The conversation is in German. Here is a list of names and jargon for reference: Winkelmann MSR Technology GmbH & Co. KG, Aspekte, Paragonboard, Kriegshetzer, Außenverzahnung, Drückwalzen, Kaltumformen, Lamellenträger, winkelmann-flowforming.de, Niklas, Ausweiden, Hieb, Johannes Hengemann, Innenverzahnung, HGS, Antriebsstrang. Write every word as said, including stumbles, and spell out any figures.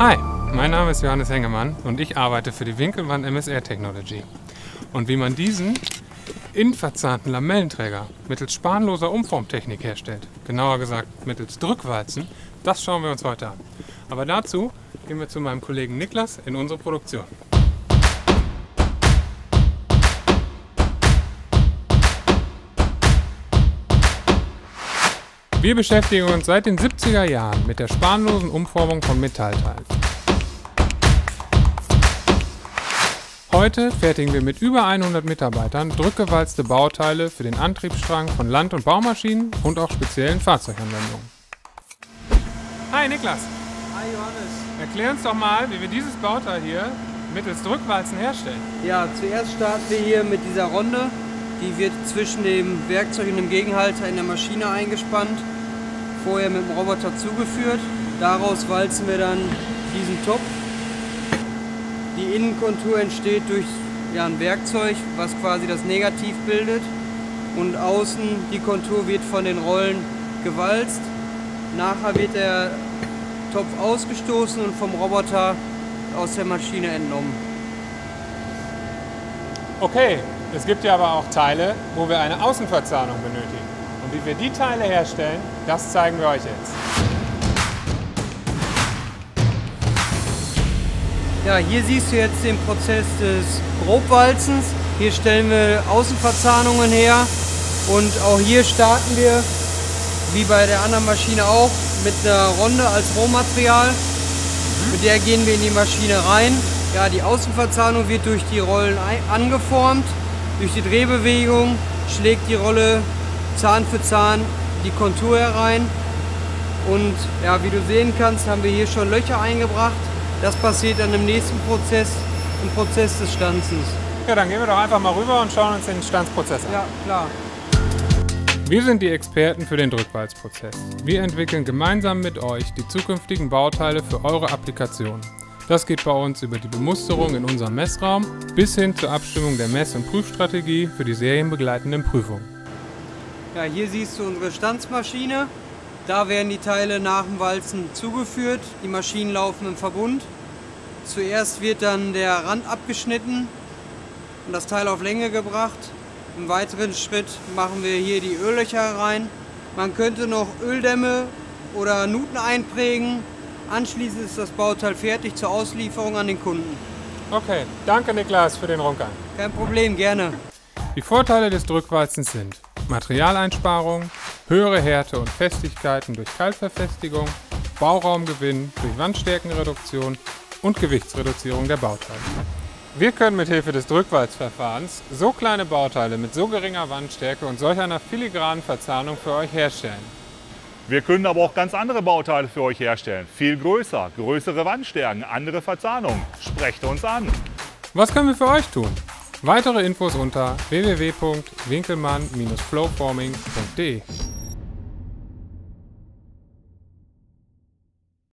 Hi, mein Name ist Johannes Hengemann und ich arbeite für die Winkelmann M S R Technology. Und wie man diesen innenverzahnten Lamellenträger mittels spanloser Umformtechnik herstellt, genauer gesagt mittels Drückwalzen, das schauen wir uns heute an. Aber dazu gehen wir zu meinem Kollegen Niklas in unsere Produktion. Wir beschäftigen uns seit den siebziger Jahren mit der spanlosen Umformung von Metallteilen. Heute fertigen wir mit über hundert Mitarbeitern drückgewalzte Bauteile für den Antriebsstrang von Land- und Baumaschinen und auch speziellen Fahrzeuganwendungen. Hi Niklas! Hi Johannes! Erklär uns doch mal, wie wir dieses Bauteil hier mittels Drückwalzen herstellen. Ja, zuerst starten wir hier mit dieser Ronde. Die wird zwischen dem Werkzeug und dem Gegenhalter in der Maschine eingespannt, vorher mit dem Roboter zugeführt. Daraus walzen wir dann diesen Topf. Die Innenkontur entsteht durch ja, ein Werkzeug, was quasi das Negativ bildet. Und außen die Kontur wird von den Rollen gewalzt. Nachher wird der Topf ausgestoßen und vom Roboter aus der Maschine entnommen. Okay. Es gibt ja aber auch Teile, wo wir eine Außenverzahnung benötigen. Und wie wir die Teile herstellen, das zeigen wir euch jetzt. Ja, hier siehst du jetzt den Prozess des Grobwalzens. Hier stellen wir Außenverzahnungen her. Und auch hier starten wir, wie bei der anderen Maschine auch, mit einer Ronde als Rohmaterial. Mit der gehen wir in die Maschine rein. Ja, die Außenverzahnung wird durch die Rollen angeformt. Durch die Drehbewegung schlägt die Rolle Zahn für Zahn die Kontur herein und ja, wie du sehen kannst, haben wir hier schon Löcher eingebracht. Das passiert dann im nächsten Prozess, im Prozess des Stanzens. Ja, dann gehen wir doch einfach mal rüber und schauen uns den Stanzprozess an. Ja, klar. Wir sind die Experten für den Drückwalzprozess. Wir entwickeln gemeinsam mit euch die zukünftigen Bauteile für eure Applikation. Das geht bei uns über die Bemusterung in unserem Messraum bis hin zur Abstimmung der Mess- und Prüfstrategie für die serienbegleitenden Prüfungen. Ja, hier siehst du unsere Stanzmaschine. Da werden die Teile nach dem Walzen zugeführt. Die Maschinen laufen im Verbund. Zuerst wird dann der Rand abgeschnitten und das Teil auf Länge gebracht. Im weiteren Schritt machen wir hier die Öllöcher rein. Man könnte noch Öldämme oder Nuten einprägen. Anschließend ist das Bauteil fertig zur Auslieferung an den Kunden. Okay, danke Niklas für den Rundgang. Kein Problem, gerne. Die Vorteile des Drückwalzens sind Materialeinsparung, höhere Härte und Festigkeiten durch Kaltverfestigung, Bauraumgewinn durch Wandstärkenreduktion und Gewichtsreduzierung der Bauteile. Wir können mithilfe des Drückwalzverfahrens so kleine Bauteile mit so geringer Wandstärke und solch einer filigranen Verzahnung für euch herstellen. Wir können aber auch ganz andere Bauteile für euch herstellen. Viel größer, größere Wandstärken, andere Verzahnung. Sprecht uns an! Was können wir für euch tun? Weitere Infos unter w w w punkt winkelmann bindestrich flowforming punkt de.